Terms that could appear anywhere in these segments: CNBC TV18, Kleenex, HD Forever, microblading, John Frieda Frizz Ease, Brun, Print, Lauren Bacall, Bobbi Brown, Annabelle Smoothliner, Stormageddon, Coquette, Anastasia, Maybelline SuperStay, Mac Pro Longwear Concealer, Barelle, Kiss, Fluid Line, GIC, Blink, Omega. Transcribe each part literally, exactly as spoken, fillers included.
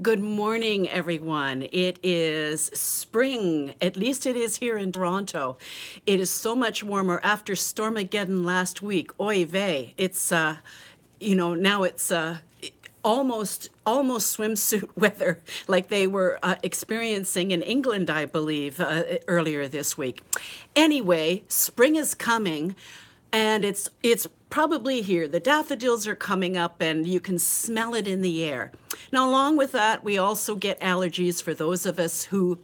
Good morning, everyone. It is spring, at least it is here in Toronto. It is so much warmer after Stormageddon last week. Oy vey, it's, uh, you know, now it's uh, almost almost swimsuit weather like they were uh, experiencing in England, I believe, uh, earlier this week. Anyway, spring is coming and it's it's probably here. The daffodils are coming up and you can smell it in the air. Now, along with that, we also get allergies for those of us who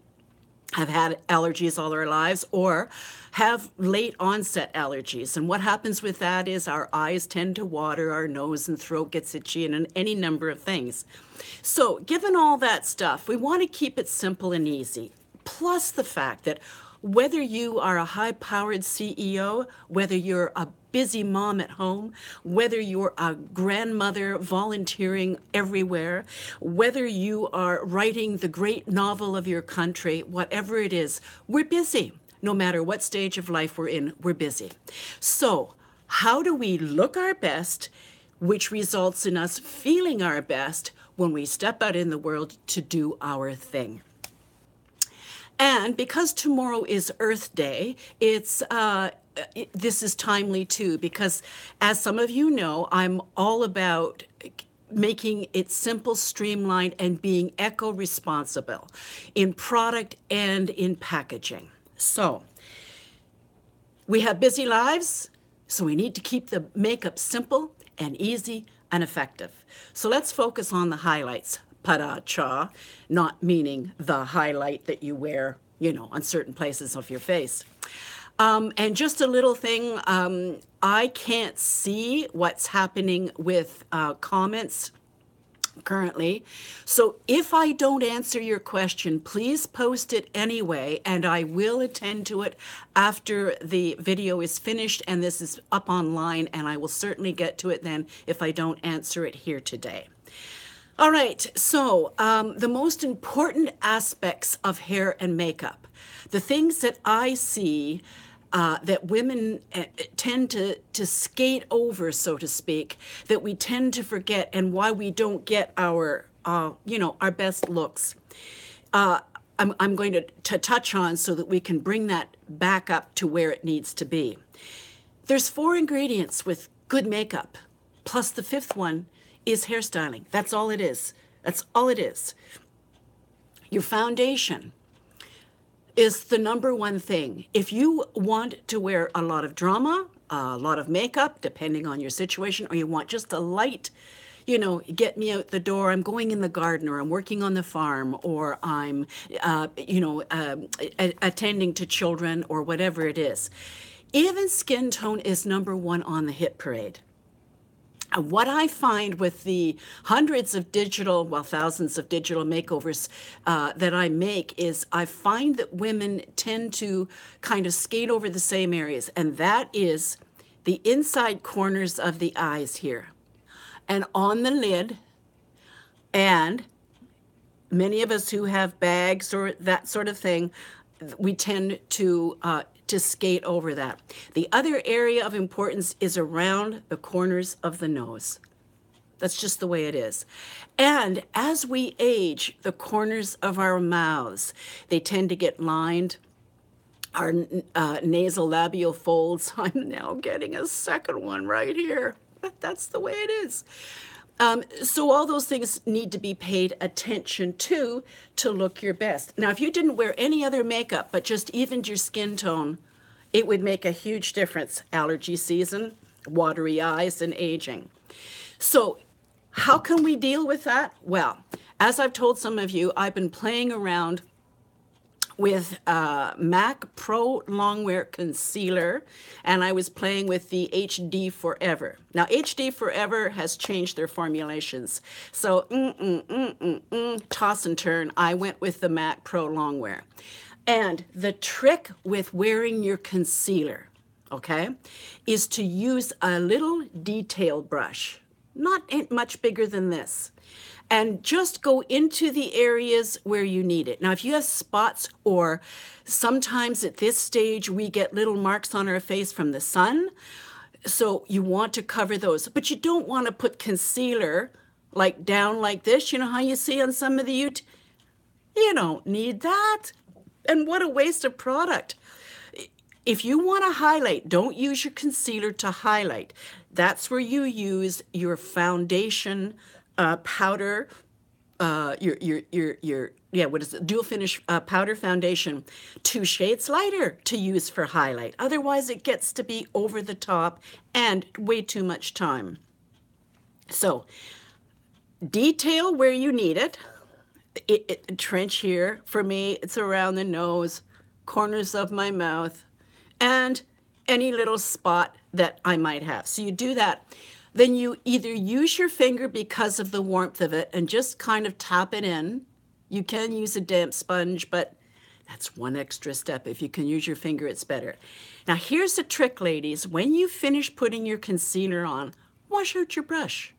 have had allergies all our lives or have late onset allergies. And what happens with that is our eyes tend to water, our nose and throat gets itchy, and any number of things. So given all that stuff, we want to keep it simple and easy. Plus the fact that whether you are a high-powered C E O, whether you're a busy mom at home, whether you're a grandmother volunteering everywhere, whether you are writing the great novel of your country, whatever it is, we're busy. No matter what stage of life we're in, we're busy. So how do we look our best, which results in us feeling our best when we step out in the world to do our thing? And because tomorrow is Earth Day, it's uh, it, this is timely too, because as some of you know, I'm all about making it simple, streamlined, and being eco-responsible in product and in packaging. So we have busy lives, so we need to keep the makeup simple and easy and effective. So let's focus on the highlights. Para-cha, not meaning the highlight that you wear, you know, on certain places of your face. Um, and just a little thing, um, I can't see what's happening with uh, comments currently. So if I don't answer your question, please post it anyway, and I will attend to it after the video is finished and this is up online, and I will certainly get to it then if I don't answer it here today. All right, so um, the most important aspects of hair and makeup, the things that I see uh, that women tend to, to skate over, so to speak, that we tend to forget, and why we don't get our, uh, you know, our best looks. Uh, I'm, I'm going to, to touch on so that we can bring that back up to where it needs to be. There's four ingredients with good makeup, plus the fifth one is hairstyling. That's all it is. That's all it is. Your foundation is the number one thing. If you want to wear a lot of drama, a lot of makeup, depending on your situation, or you want just a light, you know, get me out the door, I'm going in the garden, or I'm working on the farm, or I'm, uh, you know, uh, attending to children, or whatever it is. Even skin tone is number one on the hit parade. And what I find with the hundreds of digital, well, thousands of digital makeovers uh, that I make is I find that women tend to kind of skate over the same areas, and that is the inside corners of the eyes here and on the lid. And many of us who have bags or that sort of thing, we tend to uh, to skate over that. The other area of importance is around the corners of the nose. That's just the way it is. And as we age, the corners of our mouths, they tend to get lined. Our uh, nasal labial folds, I'm now getting a second one right here, but that's the way it is. Um, so all those things need to be paid attention to to look your best. Now, if you didn't wear any other makeup but just evened your skin tone, it would make a huge difference. Allergy season, watery eyes, and aging. So how can we deal with that? Well, as I've told some of you, I've been playing around with uh, Mac Pro Longwear Concealer, and I was playing with the H D Forever. Now, H D Forever has changed their formulations. So, mm, mm, mm, mm, mm, toss and turn, I went with the Mac Pro Longwear. And the trick with wearing your concealer, okay, is to use a little detail brush, not much bigger than this, and just go into the areas where you need it. Now, if you have spots, or sometimes at this stage, we get little marks on our face from the sun, so you want to cover those, but you don't want to put concealer like down like this. You know how you see on some of the YouTube? You don't need that. And what a waste of product. If you want to highlight, don't use your concealer to highlight. That's where you use your foundation uh, powder, uh, your, your, your, your, yeah, what is it? Dual finish uh, powder foundation, two shades lighter to use for highlight. Otherwise, it gets to be over the top and way too much time. So detail where you need it. It, it, trench here, for me, it's around the nose, corners of my mouth, and any little spot that I might have. So you do that. Then you either use your finger because of the warmth of it and just kind of tap it in. You can use a damp sponge, but that's one extra step. If you can use your finger, it's better. Now, here's the trick, ladies. When you finish putting your concealer on, wash out your brush.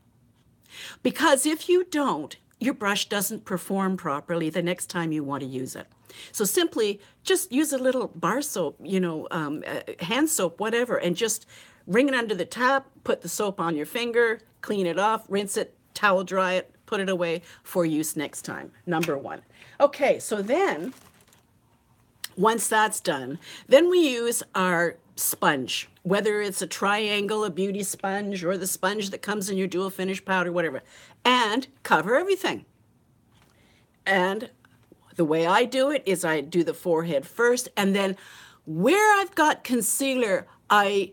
Because if you don't, your brush doesn't perform properly the next time you want to use it. So simply just use a little bar soap, you know, um, uh, hand soap, whatever, and just wring it under the tap, put the soap on your finger, clean it off, rinse it, towel dry it, put it away for use next time, number one. Okay, so then, once that's done, then we use our sponge, whether it's a triangle, a beauty sponge, or the sponge that comes in your dual finish powder, whatever, and cover everything. And the way I do it is I do the forehead first, and then where I've got concealer, I,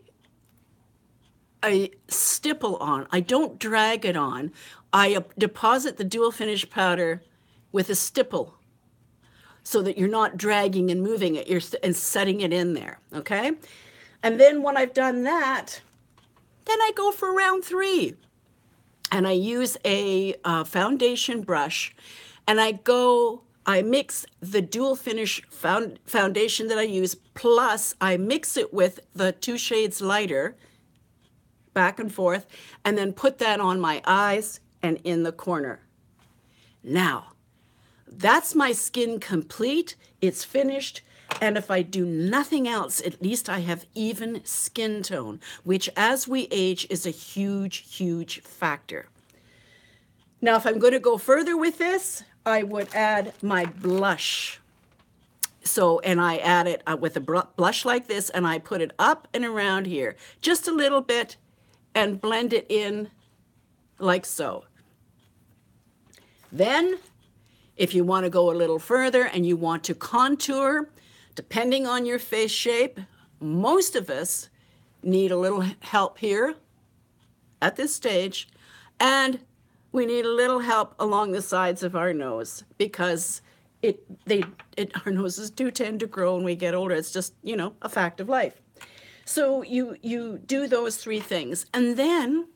I stipple on. I don't drag it on. I deposit the dual finish powder with a stipple so that you're not dragging and moving it, you're and setting it in there, okay? And then when I've done that, then I go for round three. And I use a uh, foundation brush, and I go, I mix the dual finish found foundation that I use, plus I mix it with the two shades lighter, back and forth, and then put that on my eyes and in the corner. Now, that's my skin complete, it's finished. And if I do nothing else, at least I have even skin tone, which as we age is a huge, huge factor. Now, if I'm going to go further with this, I would add my blush. So, and I add it uh, with a blush like this, and I put it up and around here, just a little bit, and blend it in like so. Then, if you want to go a little further and you want to contour, depending on your face shape, most of us need a little help here at this stage, and we need a little help along the sides of our nose because it, they, it, our noses do tend to grow when we get older. It's just, you know, a fact of life. So you, you do those three things, and then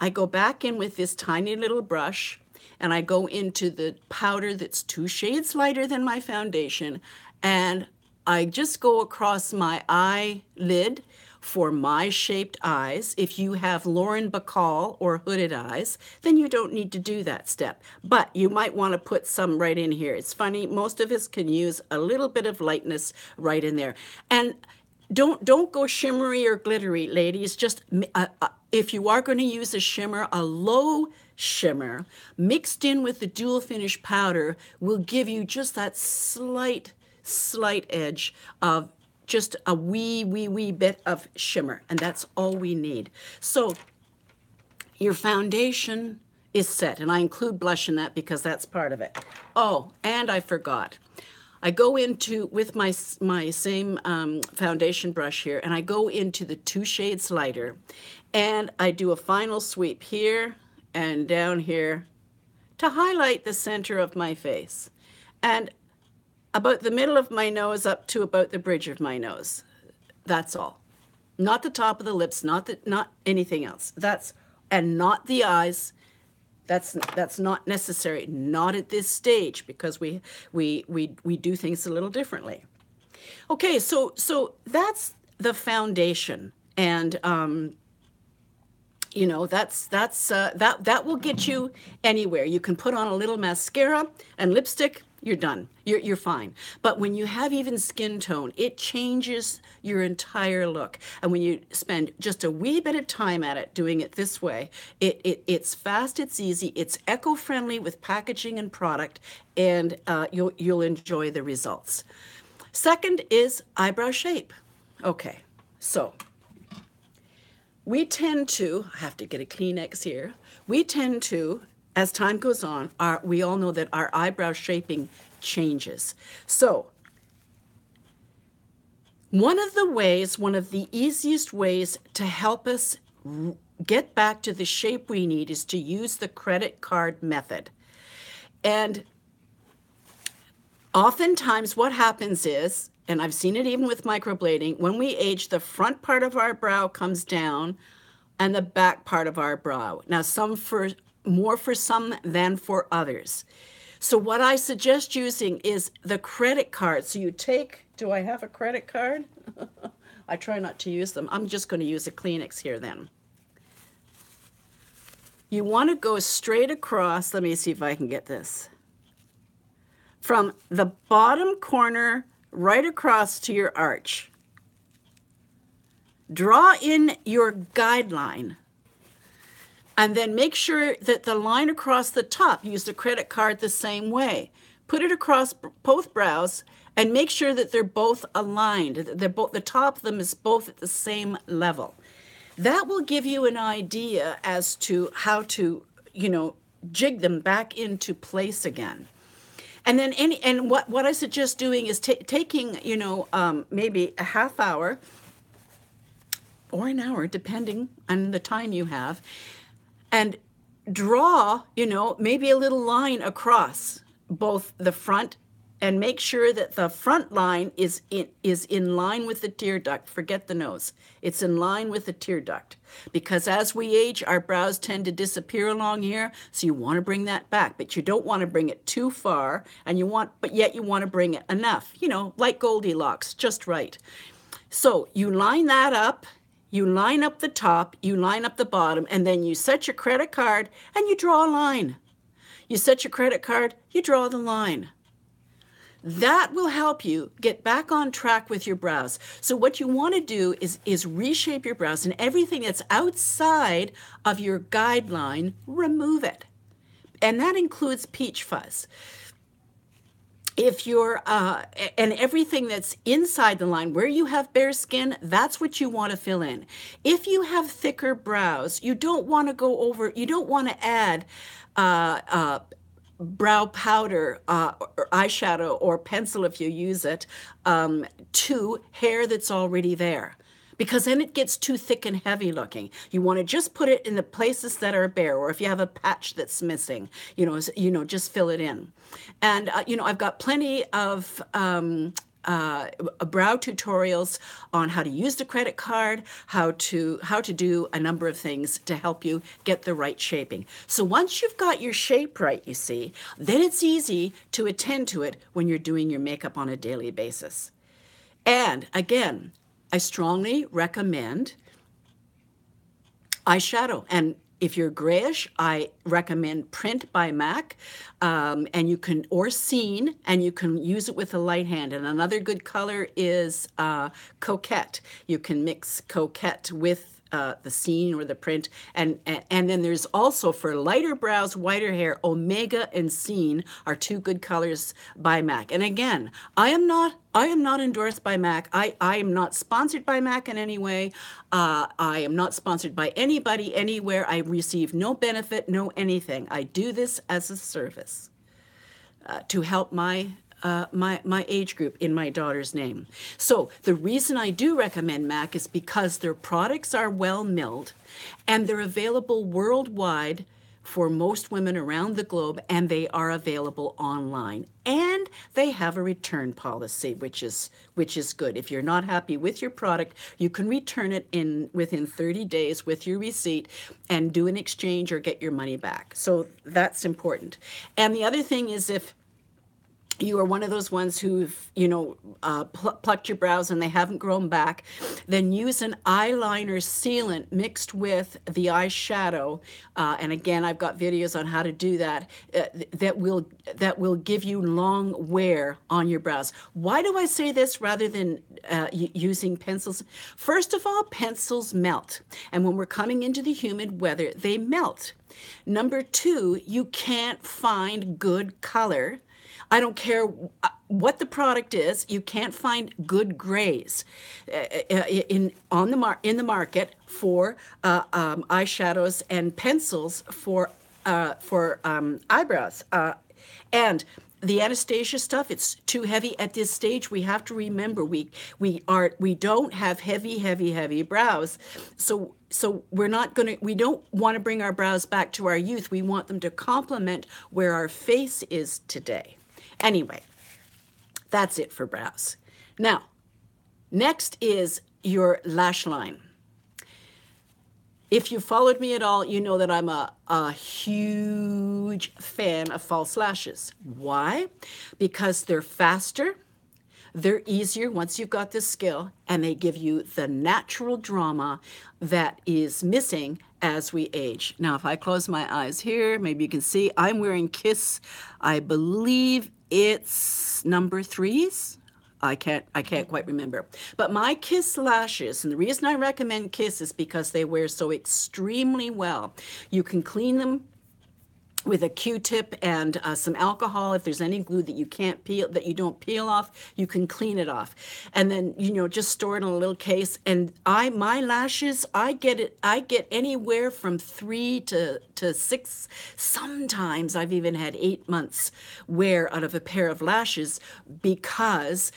I go back in with this tiny little brush, and I go into the powder that's two shades lighter than my foundation, and I just go across my eyelid for my shaped eyes. If you have Lauren Bacall or hooded eyes, then you don't need to do that step. But you might want to put some right in here. It's funny, most of us can use a little bit of lightness right in there. And don't, don't go shimmery or glittery, ladies. Just uh, uh, if you are going to use a shimmer, a low shimmer mixed in with the dual finish powder will give you just that slight slight edge of just a wee, wee, wee bit of shimmer, and that's all we need. So your foundation is set, and I include blush in that because that's part of it. Oh, and I forgot. I go into, with my, my same um, foundation brush here, and I go into the two shades lighter, and I do a final sweep here and down here to highlight the center of my face. And about the middle of my nose up to about the bridge of my nose. That's all. Not the top of the lips, not the, not anything else. That's, and not the eyes. That's, that's not necessary, not at this stage, because we, we, we, we do things a little differently. Okay, so, so that's the foundation. And, um, you know, that's, that's, uh, that, that will get you anywhere. You can put on a little mascara and lipstick, you're done. You're, you're fine. But when you have even skin tone, it changes your entire look. And when you spend just a wee bit of time at it, doing it this way, it, it it's fast, it's easy, it's eco-friendly with packaging and product, and uh, you'll, you'll enjoy the results. Second is eyebrow shape. Okay, so we tend to, I have to get a Kleenex here, we tend to, as time goes on, our, we all know that our eyebrow shaping changes. So one of the ways, one of the easiest ways to help us get back to the shape we need is to use the credit card method. And oftentimes what happens is, and I've seen it even with microblading, when we age, the front part of our brow comes down and the back part of our brow. Now, some for more for some than for others. So what I suggest using is the credit card. So you take, do I have a credit card? I try not to use them. I'm just going to use a Kleenex here then. You want to go straight across. Let me see if I can get this. From the bottom corner right across to your arch. Draw in your guideline. And then make sure that the line across the top, use the credit card the same way. Put it across both brows and make sure that they're both aligned. They're both, the top of them is both at the same level. That will give you an idea as to how to, you know, jig them back into place again. And then any, and what, what I suggest doing is taking, you know, um, maybe a half hour or an hour, depending on the time you have, and draw, you know, maybe a little line across both the front, and make sure that the front line is in, is in line with the tear duct. Forget the nose. It's in line with the tear duct. Because as we age, our brows tend to disappear along here, so you want to bring that back, but you don't want to bring it too far, and you want, but yet you want to bring it enough, you know, like Goldilocks, just right. So you line that up. You line up the top, you line up the bottom, and then you set your credit card and you draw a line. You set your credit card, you draw the line. That will help you get back on track with your brows. So what you want to do is, is reshape your brows, and everything that's outside of your guideline, remove it. And that includes peach fuzz. If you're, uh, and everything that's inside the line, where you have bare skin, that's what you want to fill in. If you have thicker brows, you don't want to go over, you don't want to add uh, uh, brow powder uh, or eyeshadow or pencil, if you use it, um, to hair that's already there. Because then it gets too thick and heavy looking. You want to just put it in the places that are bare, or if you have a patch that's missing, you know, you know, just fill it in. And uh, you know, I've got plenty of um, uh, brow tutorials on how to use the credit card, how to how to do a number of things to help you get the right shaping. So once you've got your shape right, you see, then it's easy to attend to it when you're doing your makeup on a daily basis. And again, I strongly recommend eyeshadow. And if you're grayish, I recommend Print by Mac, um, and you can, or Scene, and you can use it with a light hand. And another good color is uh, Coquette. You can mix Coquette with Uh, the Scene or the Print, and, and and then there's also, for lighter brows, whiter hair, Omega and Scene are two good colors by MAC. And again, I am not I am not endorsed by MAC. I, I am not sponsored by MAC in any way. Uh, I am not sponsored by anybody anywhere. I receive no benefit, no anything. I do this as a service uh, to help my Uh, my, my age group in my daughter's name. So the reason I do recommend MAC is because their products are well milled, and they're available worldwide for most women around the globe, and they are available online. And they have a return policy, which is which is good. If you're not happy with your product, you can return it in within thirty days with your receipt and do an exchange or get your money back. So that's important. And the other thing is, if you are one of those ones who've, you know, uh, pl plucked your brows and they haven't grown back, then use an eyeliner sealant mixed with the eyeshadow. Uh, and again, I've got videos on how to do that, uh, that will that will give you long wear on your brows. Why do I say this rather than uh, using pencils? First of all, pencils melt. And when we're coming into the humid weather, they melt. Number two, you can't find good color. I don't care what the product is, you can't find good grays in on the mar in the market for uh, um, eyeshadows and pencils for uh, for um, eyebrows. Uh, and the Anastasia stuff, it's too heavy at this stage. We have to remember we we are we don't have heavy, heavy, heavy brows, so. So we're not going to, we don't want to bring our brows back to our youth. We want them to complement where our face is today. Anyway, that's it for brows. Now, next is your lash line. If you followed me at all, you know that I'm a, a huge fan of false lashes. Why? Because they're faster, they're easier once you've got the skill, and they give you the natural drama that is missing as we age. Now, if I close my eyes here, maybe you can see I'm wearing Kiss. I believe it's number threes. I can't, I can't quite remember. But my Kiss lashes, and the reason I recommend Kiss is because they wear so extremely well. You can clean them with a Q-tip and uh, some alcohol. If there's any glue that you can't peel, that you don't peel off, you can clean it off. And then, you know, just store it in a little case. And I, my lashes, I get it, I get anywhere from three to, to six. Sometimes I've even had eight months wear out of a pair of lashes because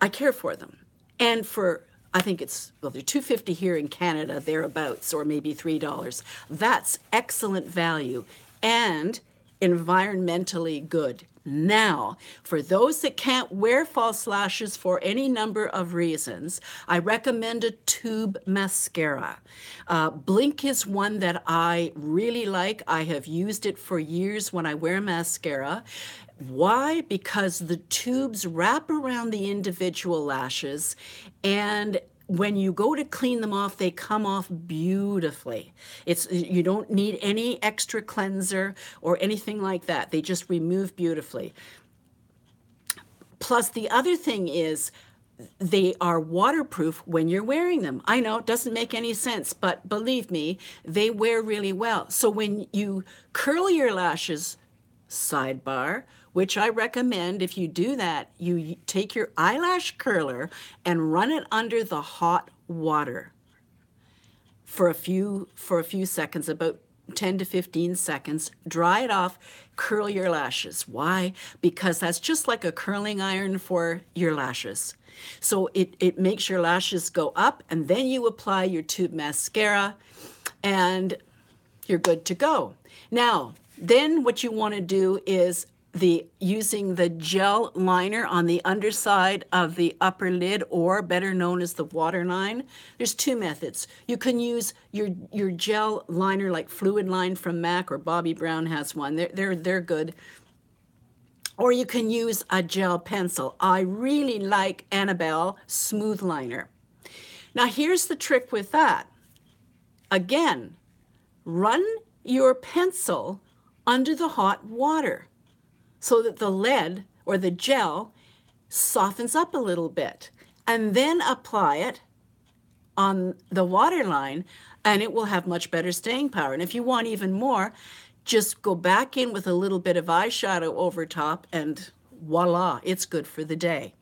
I care for them. And for, I think it's, well, they're two fifty here in Canada, thereabouts, or maybe three dollars. That's excellent value and environmentally good. Now, for those that can't wear false lashes for any number of reasons, I recommend a tube mascara. Uh, Blink is one that I really like. I have used it for years when I wear mascara. Why? Because the tubes wrap around the individual lashes, and when you go to clean them off, they come off beautifully. It's, you don't need any extra cleanser or anything like that. They just remove beautifully. Plus, the other thing is they are waterproof when you're wearing them. I know it doesn't make any sense, but believe me, they wear really well. So when you curl your lashes, sidebar, which I recommend if you do that, you take your eyelash curler and run it under the hot water for a few, for a few seconds, about ten to fifteen seconds, dry it off, curl your lashes. Why? Because that's just like a curling iron for your lashes. So it, it makes your lashes go up, and then you apply your tube mascara and you're good to go. Now, then what you want to do is the using the gel liner on the underside of the upper lid, or better known as the waterline. There's two methods. You can use your your gel liner like Fluid Line from Mac, or Bobbi Brown has one. They're they're they're good. Or you can use a gel pencil. I really like Annabelle Smoothliner. Now here's the trick with that. Again, run your pencil under the hot water, so that the lead or the gel softens up a little bit, and then apply it on the waterline, and it will have much better staying power. And if you want even more, just go back in with a little bit of eyeshadow over top, and voila, it's good for the day.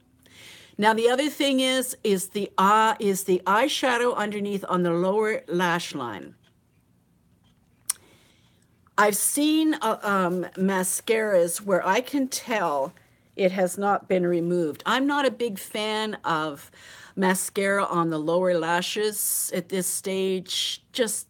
Now the other thing is, is the, uh, is the eyeshadow underneath on the lower lash line. I've seen uh, um, mascaras where I can tell it has not been removed. I'm not a big fan of mascara on the lower lashes at this stage, just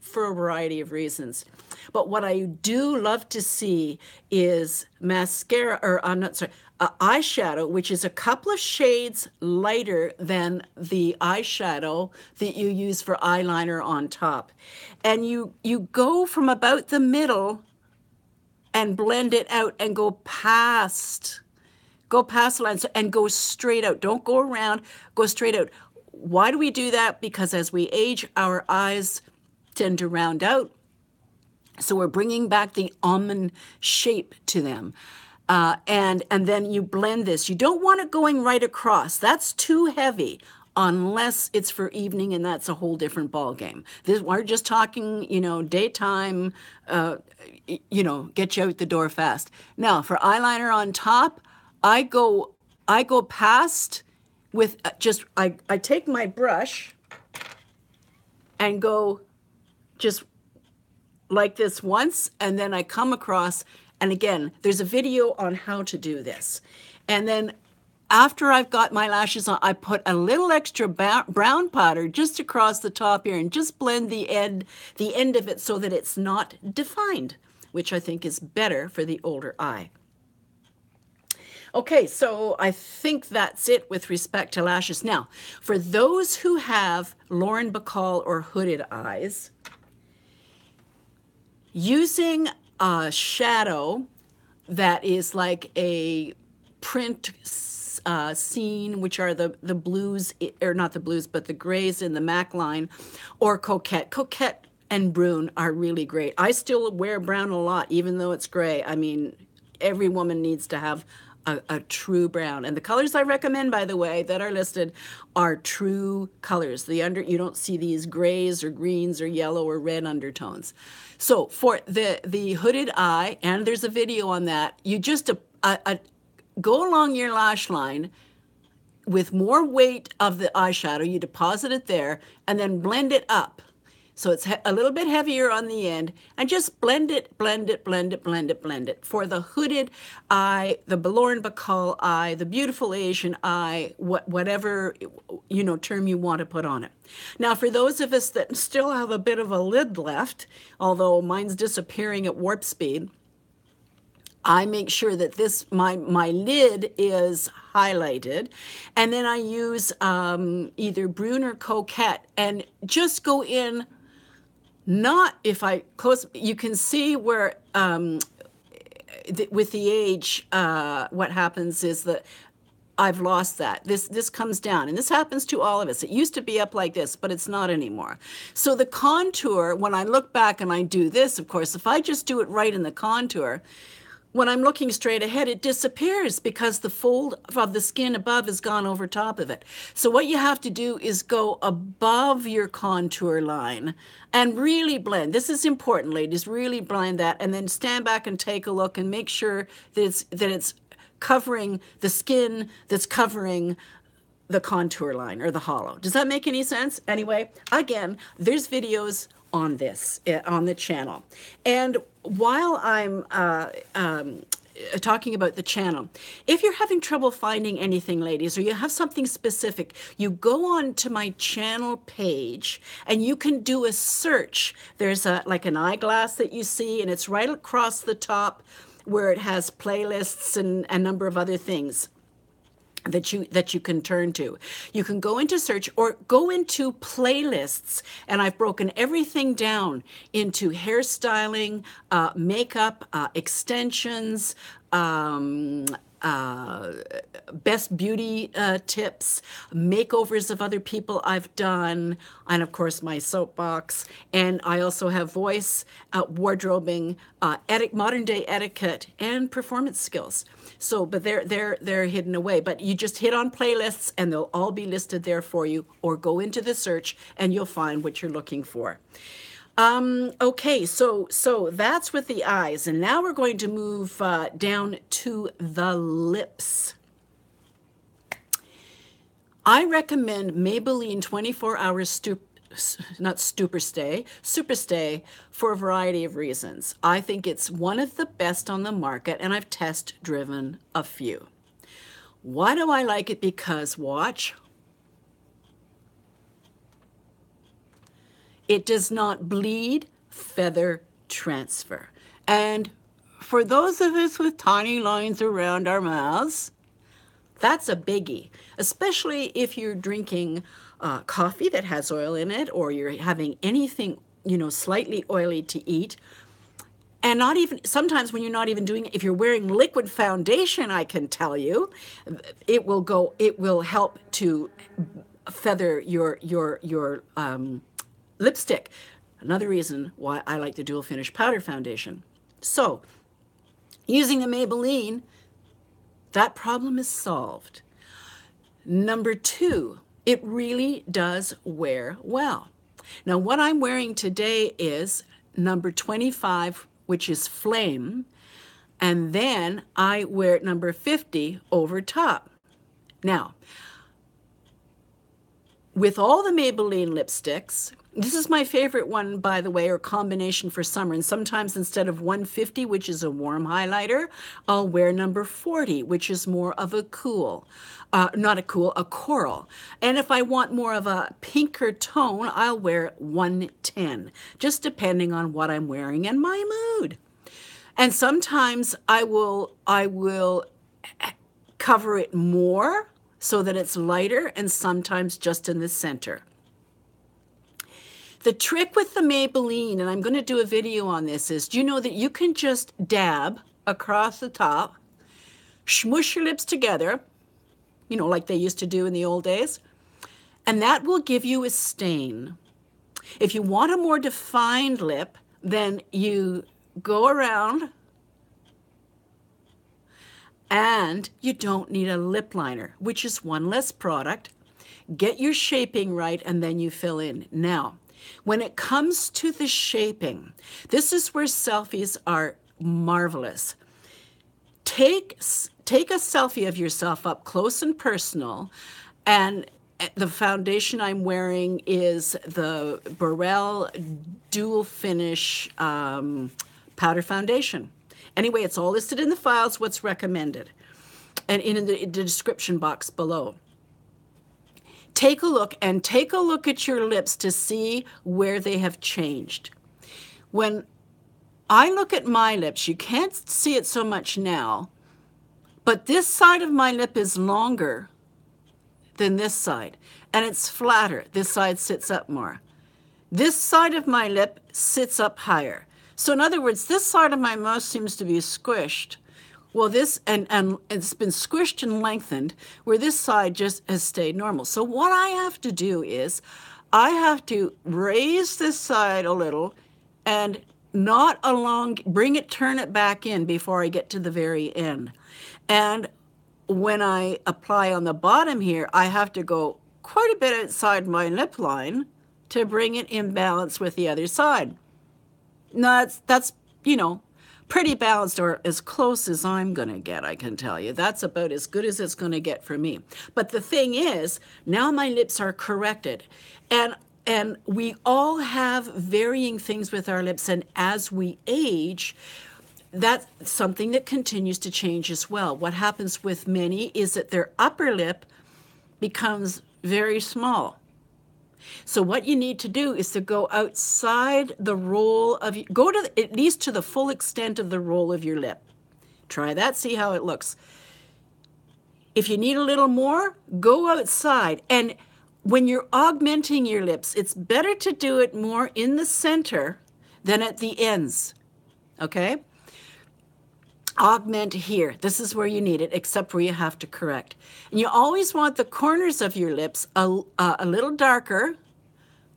for a variety of reasons. But what I do love to see is mascara, or I'm not sorry, uh, eyeshadow, which is a couple of shades lighter than the eyeshadow that you use for eyeliner on top. And you, you go from about the middle and blend it out and go past go past the lines and go straight out. Don't go around, go straight out. Why do we do that? Because as we age, our eyes tend to round out. So we're bringing back the almond shape to them. Uh, and, and then you blend this. You don't want it going right across. That's too heavy, unless it's for evening, and that's a whole different ball game. This, we're just talking, you know, daytime, uh, you know, get you out the door fast. Now, for eyeliner on top, I go, I go past with just, I, I take my brush and go just like this once, and then I come across, and again, there's a video on how to do this. And then after I've got my lashes on, I put a little extra brown powder just across the top here and just blend the end, the end of it so that it's not defined, which I think is better for the older eye. Okay, so I think that's it with respect to lashes. Now, for those who have Lauren Bacall or hooded eyes, using a shadow that is like a print uh, scene, which are the, the blues, or not the blues, but the grays in the MAC line, or Coquette. Coquette and Brune are really great. I still wear brown a lot, even though it's gray. I mean, every woman needs to have a, a true brown. And the colors I recommend, by the way, that are listed are true colors. The under, you don't see these grays or greens or yellow or red undertones. So for the, the hooded eye, and there's a video on that, you just a, a, a, go along your lash line with more weight of the eyeshadow. You deposit it there and then blend it up. So it's a little bit heavier on the end, and just blend it, blend it, blend it, blend it, blend it. For the hooded eye, the Lauren Bacall eye, the beautiful Asian eye, what, whatever, you know, term you want to put on it. Now, for those of us that still have a bit of a lid left, although mine's disappearing at warp speed, I make sure that this, my, my lid is highlighted, and then I use um, either Brune or Coquette, and just go in. Not if I close, you can see where um, th with the age, uh, what happens is that I've lost that. This this comes down, and this happens to all of us. It used to be up like this, but it's not anymore. So the contour, when I look back and I do this, of course, if I just do it right in the contour, when I'm looking straight ahead, it disappears because the fold of the skin above has gone over top of it. So what you have to do is go above your contour line and really blend. This is important, ladies. Really blend that, and then stand back and take a look and make sure that it's, that it's covering the skin that's covering the contour line or the hollow. Does that make any sense? Anyway, again, there's videos on this, on the channel. And while I'm uh, um, talking about the channel, if you're having trouble finding anything, ladies, or you have something specific, you go on to my channel page and you can do a search. There's a, like an eyeglass that you see, and it's right across the top where it has playlists and a number of other things that you that you can turn to. You can go into search or go into playlists, and I've broken everything down into hairstyling, uh, makeup, uh, extensions, um, uh, best beauty uh, tips, makeovers of other people I've done, and of course my soapbox. And I also have voice, uh, wardrobing, uh, modern day etiquette, and performance skills. So, but they're, they're, they're hidden away. But you just hit on playlists and they'll all be listed there for you, or go into the search and you'll find what you're looking for. Um, okay, so, so that's with the eyes. And now we're going to move uh, down to the lips. I recommend Maybelline twenty-four hour Super, not SuperStay, SuperStay for a variety of reasons. I think it's one of the best on the market, and I've test driven a few. Why do I like it? Because watch, it does not bleed, feather transfer. And for those of us with tiny lines around our mouths, that's a biggie, especially if you're drinking Uh, coffee that has oil in it, or you're having anything, you know, slightly oily to eat. And not even sometimes when you're not even doing it, if you're wearing liquid foundation, I can tell you, it will go, it will help to feather your your your um, lipstick. Another reason why I like the dual finish powder foundation. So using the Maybelline, that problem is solved. Number two, it really does wear well. Now, what I'm wearing today is number twenty-five, which is Flame, and then I wear number fifty over top. Now, with all the Maybelline lipsticks, this is my favorite one, by the way, or combination for summer. And sometimes instead of one fifty, which is a warm highlighter, I'll wear number forty, which is more of a cool, uh, not a cool, a coral. And if I want more of a pinker tone, I'll wear one ten, just depending on what I'm wearing and my mood. And sometimes I will, I will cover it more so that it's lighter, and sometimes just in the center. The trick with the Maybelline, and I'm going to do a video on this, is do you know that you can just dab across the top, smush your lips together, you know, like they used to do in the old days, and that will give you a stain. If you want a more defined lip, then you go around and you don't need a lip liner, which is one less product. Get your shaping right, and then you fill in. Now, when it comes to the shaping, this is where selfies are marvelous. Take, take a selfie of yourself up close and personal. And the foundation I'm wearing is the Barelle Dual Finish um, Powder Foundation. Anyway, it's all listed in the files, what's recommended, and in the, in the description box below. Take a look and take a look at your lips to see where they have changed. When I look at my lips, you can't see it so much now, but this side of my lip is longer than this side, and it's flatter. This side sits up more. This side of my lip sits up higher. So in other words, this side of my mouth seems to be squished. Well, this, and, and it's been squished and lengthened, where this side just has stayed normal. So what I have to do is I have to raise this side a little and not along, bring it, turn it back in before I get to the very end. And when I apply on the bottom here, I have to go quite a bit outside my lip line to bring it in balance with the other side. Now, that's, that's you know, pretty balanced, or as close as I'm going to get, I can tell you. That's about as good as it's going to get for me. But the thing is, now my lips are corrected. And, and we all have varying things with our lips. And as we age, that's something that continues to change as well. What happens with many is that their upper lip becomes very small. So what you need to do is to go outside the roll of, go to at least to the full extent of the roll of your lip. Try that, see how it looks. If you need a little more, go outside. And when you're augmenting your lips, it's better to do it more in the center than at the ends, okay? Augment here. This is where you need it, except where you have to correct. And you always want the corners of your lips a, uh, a little darker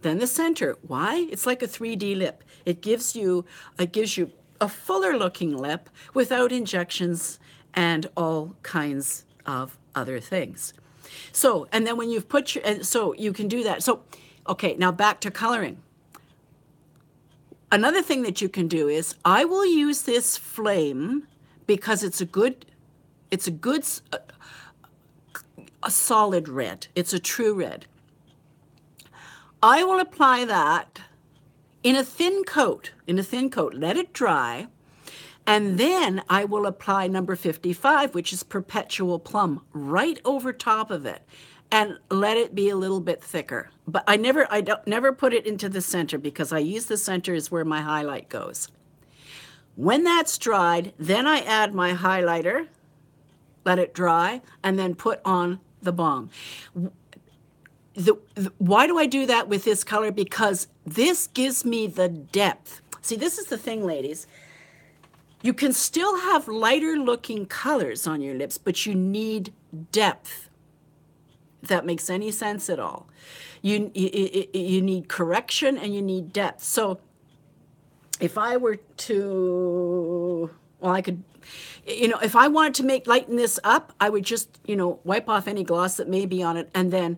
than the center. Why? It's like a three D lip. It gives you, it gives you a fuller looking lip without injections and all kinds of other things. So, and then when you've put your, and so you can do that. So, okay, now back to coloring. Another thing that you can do is I will use this Flame, because it's a good, it's a good, a, a solid red. It's a true red. I will apply that in a thin coat, in a thin coat, let it dry. And then I will apply number fifty-five, which is Perpetual Plum, right over top of it, and let it be a little bit thicker. But I never, I don't, never put it into the center, because I use the center is where my highlight goes. When that's dried, then I add my highlighter, let it dry, and then put on the balm. The, the, why do I do that with this color? Because this gives me the depth. See, this is the thing, ladies. You can still have lighter looking colors on your lips, but you need depth. If that makes any sense at all. You, you, you need correction and you need depth. So if I were to, well, I could, you know, if I wanted to make lighten this up, I would just, you know, wipe off any gloss that may be on it and then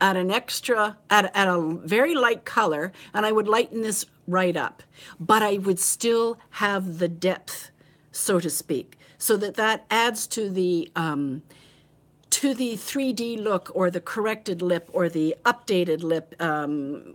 add an extra, add, add a very light color, and I would lighten this right up. But I would still have the depth, so to speak, so that that adds to the, um, to the three D look or the corrected lip or the updated lip. Um,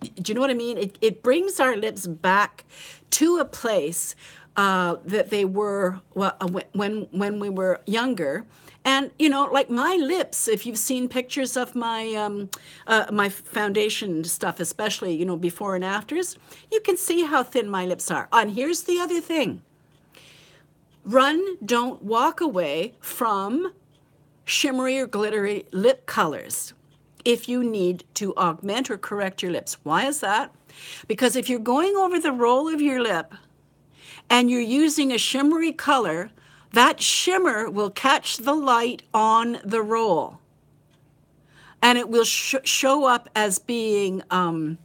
do you know what I mean? It, it brings our lips back to a place uh, that they were well, when, when we were younger. And, you know, like my lips, if you've seen pictures of my, um, uh, my foundation stuff, especially, you know, before and afters, you can see how thin my lips are. And here's the other thing. Run, don't walk away from shimmery or glittery lip colors if you need to augment or correct your lips. Why is that? Because if you're going over the roll of your lip and you're using a shimmery color, that shimmer will catch the light on the roll and it will sh show up as being, um,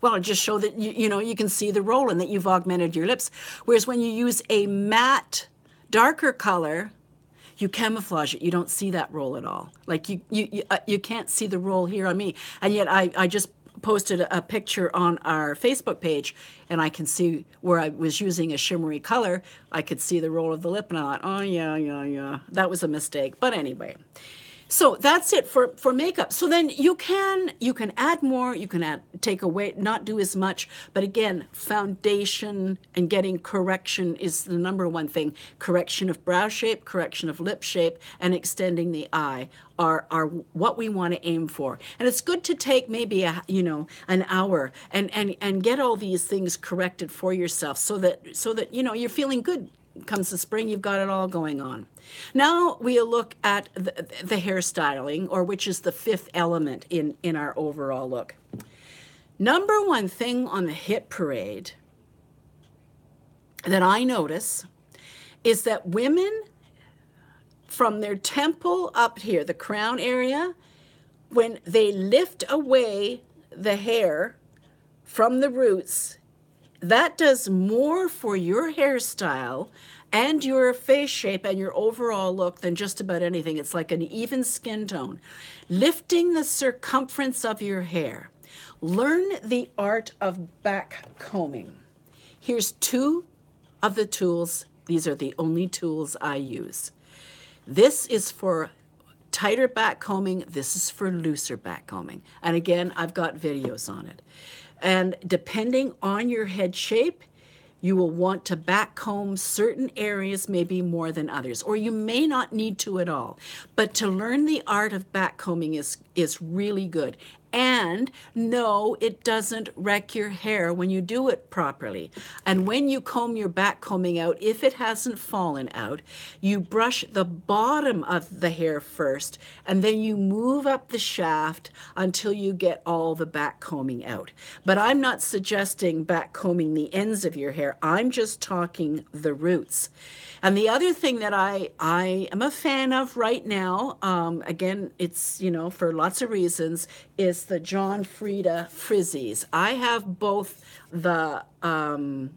well, it'll just show that, you, you know, you can see the roll and that you've augmented your lips. Whereas when you use a matte, darker color, you camouflage it. You don't see that roll at all. Like you, you, you, uh, you can't see the roll here on me. And yet I, I just posted a, a picture on our Facebook page and I can see where I was using a shimmery color. I could see the roll of the lip and I thought, oh yeah, yeah, yeah. That was a mistake. But anyway, so that's it for, for makeup. So then you can, you can add more, you can add, take away, not do as much. But again, foundation and getting correction is the number one thing. Correction of brow shape, correction of lip shape, and extending the eye are, are what we want to aim for. And it's good to take maybe, a, you know, an hour and, and, and get all these things corrected for yourself so that, so that, you know, you're feeling good. Comes the spring, you've got it all going on. Now we'll look at the, the hairstyling, or which is the fifth element in, in our overall look. Number one thing on the hit parade that I notice is that women from their temple up here, the crown area, when they lift away the hair from the roots, that does more for your hairstyle and your face shape and your overall look than just about anything. It's like an even skin tone. Lifting the circumference of your hair. Learn the art of back combing. Here's two of the tools. These are the only tools I use. This is for tighter back combing. This is for looser back combing. And again, I've got videos on it. And depending on your head shape, you will want to back comb certain areas maybe more than others, or you may not need to at all. But to learn the art of back combing is, is really good. And no, it doesn't wreck your hair when you do it properly. And when you comb your back combing out, if it hasn't fallen out, you brush the bottom of the hair first, and then you move up the shaft until you get all the back combing out. But I'm not suggesting back combing the ends of your hair. I'm just talking the roots. And the other thing that I, I am a fan of right now, um, again, it's, you know, for lots of reasons, is the John Frieda Frizz Ease. I have both the, um,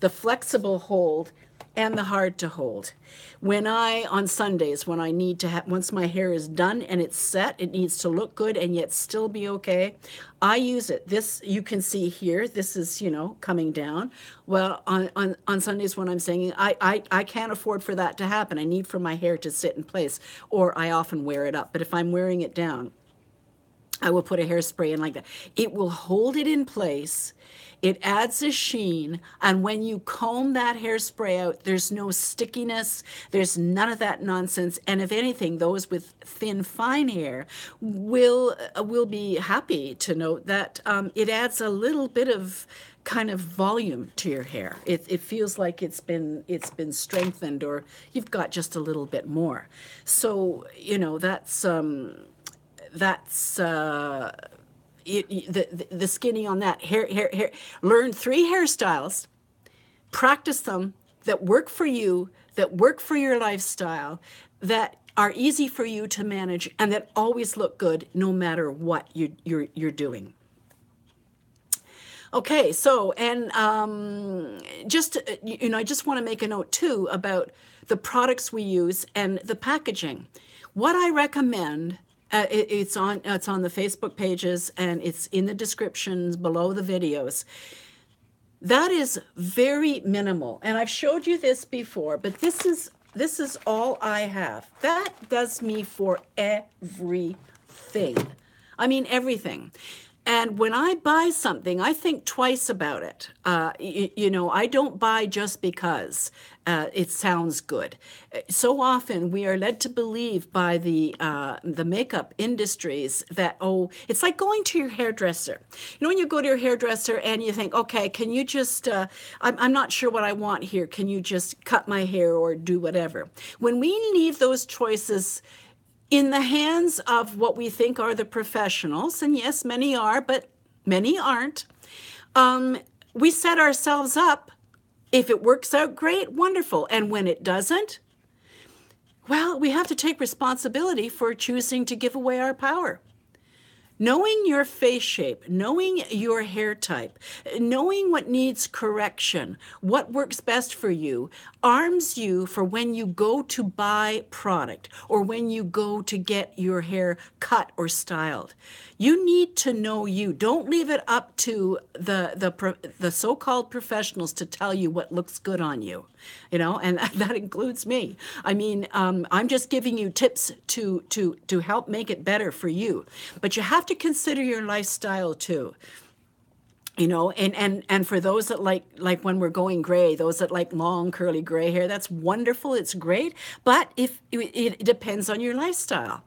the flexible hold and the hard to hold. When I, on Sundays, when I need to have, once my hair is done and it's set, it needs to look good and yet still be okay, I use it. This, you can see here, this is, you know, coming down. Well, on, on, on Sundays when I'm saying, I, I, I can't afford for that to happen. I need for my hair to sit in place, or I often wear it up. But if I'm wearing it down, I will put a hairspray in like that. It will hold it in place. It adds a sheen, and when you comb that hairspray out, there's no stickiness, there's none of that nonsense, and if anything, those with thin, fine hair will will be happy to note that um, it adds a little bit of kind of volume to your hair. It, it feels like it's been it's been strengthened, or you've got just a little bit more. So, you know, that's um, that's. Uh, It, the, the skinny on that hair, hair, hair. Learn three hairstyles, practice them that work for you, that work for your lifestyle, that are easy for you to manage, and that always look good no matter what you, you're, you're doing. Okay, so, and um, just, you know, I just want to make a note too about the products we use and the packaging. What I recommend, uh, it, it's on it's on the Facebook pages and it's in the descriptions below the videos. That is very minimal. And I've showed you this before, but this is this is all I have. That does me for everything. I mean, everything. And when I buy something, I think twice about it. Uh, you, you know, I don't buy just because uh, it sounds good. So often we are led to believe by the uh, the makeup industries that, oh, it's like going to your hairdresser. You know, when you go to your hairdresser and you think, okay, can you just, uh, I'm, I'm not sure what I want here. Can you just cut my hair or do whatever? When we leave those choices in the hands of what we think are the professionals, and yes, many are, but many aren't, um, we set ourselves up. If it works out great, wonderful. And when it doesn't, well, we have to take responsibility for choosing to give away our power. Knowing your face shape, knowing your hair type, knowing what needs correction, what works best for you, arms you for when you go to buy product or when you go to get your hair cut or styled. You need to know you. Don't leave it up to the the, the so-called professionals to tell you what looks good on you. You know, and that includes me. I mean, um, I'm just giving you tips to, to, to help make it better for you. But you have to consider your lifestyle too. You know, and, and, and for those that like, like when we're going gray, those that like long, curly gray hair, that's wonderful. It's great. But if it depends on your lifestyle,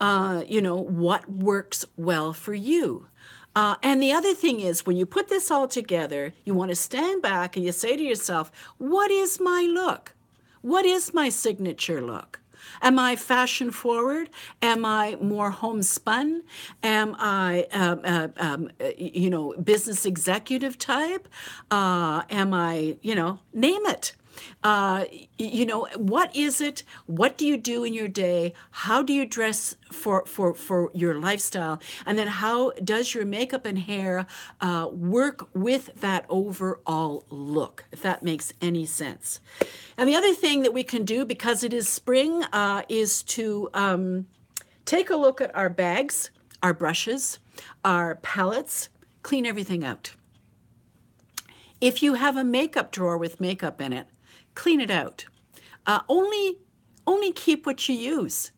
uh, you know, what works well for you. Uh, and the other thing is, when you put this all together, you want to stand back and you say to yourself, what is my look? What is my signature look? Am I fashion forward? Am I more homespun? Am I, um, uh, um, you know, business executive type? Uh, am I, you know, name it. Uh, you know, what is it? What do you do in your day? How do you dress for, for, for your lifestyle? And then how does your makeup and hair uh, work with that overall look, if that makes any sense? And the other thing that we can do, because it is spring, uh, is to um, take a look at our bags, our brushes, our palettes, clean everything out. If you have a makeup drawer with makeup in it, clean it out. Uh, only, only keep what you use.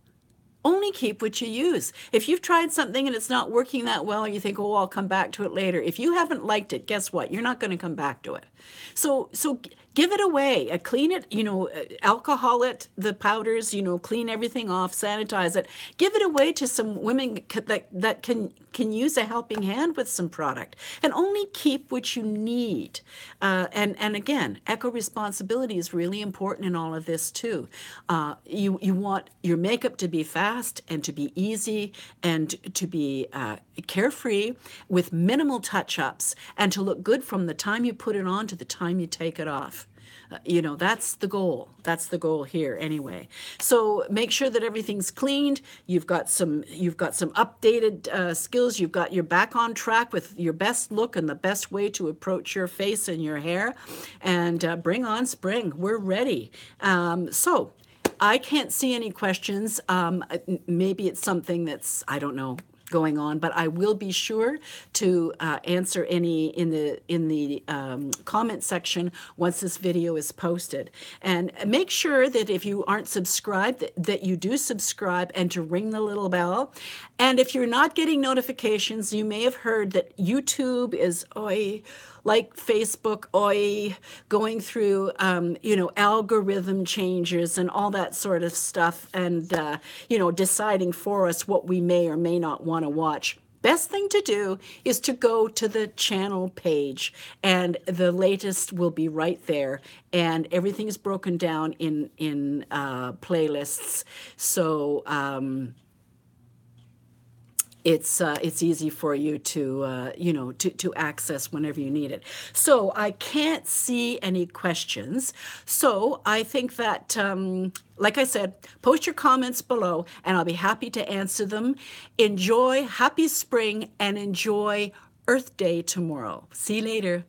Only keep what you use. If you've tried something and it's not working that well, you think, oh, I'll come back to it later. If you haven't liked it, guess what? You're not going to come back to it. So, so give it away. Uh, clean it, you know, uh, alcohol it, the powders, you know, clean everything off, sanitize it. Give it away to some women that, that can, can use a helping hand with some product. And only keep what you need. Uh, and, and again, eco-responsibility is really important in all of this too. Uh, you, you want your makeup to be fast, and to be easy and to be uh, carefree with minimal touch-ups and to look good from the time you put it on to the time you take it off. Uh, you know, that's the goal. That's the goal here anyway. So make sure that everything's cleaned. You've got some, you've got some updated uh, skills. You've got your back on track with your best look and the best way to approach your face and your hair. And uh, bring on spring. We're ready. Um, so. I can't see any questions. Um, maybe it's something that's, I don't know, going on, but I will be sure to uh, answer any in the in the um, comment section once this video is posted. And make sure that if you aren't subscribed, that, that you do subscribe and to ring the little bell. And if you're not getting notifications, you may have heard that YouTube is, oi, like Facebook, oi, going through, um, you know, algorithm changes and all that sort of stuff and, uh, you know, deciding for us what we may or may not want to watch. Best thing to do is to go to the channel page and the latest will be right there. And everything is broken down in, in uh, playlists. So, um, it's uh, it's easy for you to uh, you know to to access whenever you need it. So I can't see any questions. So I think that um, like I said, post your comments below, and I'll be happy to answer them. Enjoy, happy spring, and enjoy Earth Day tomorrow. See you later.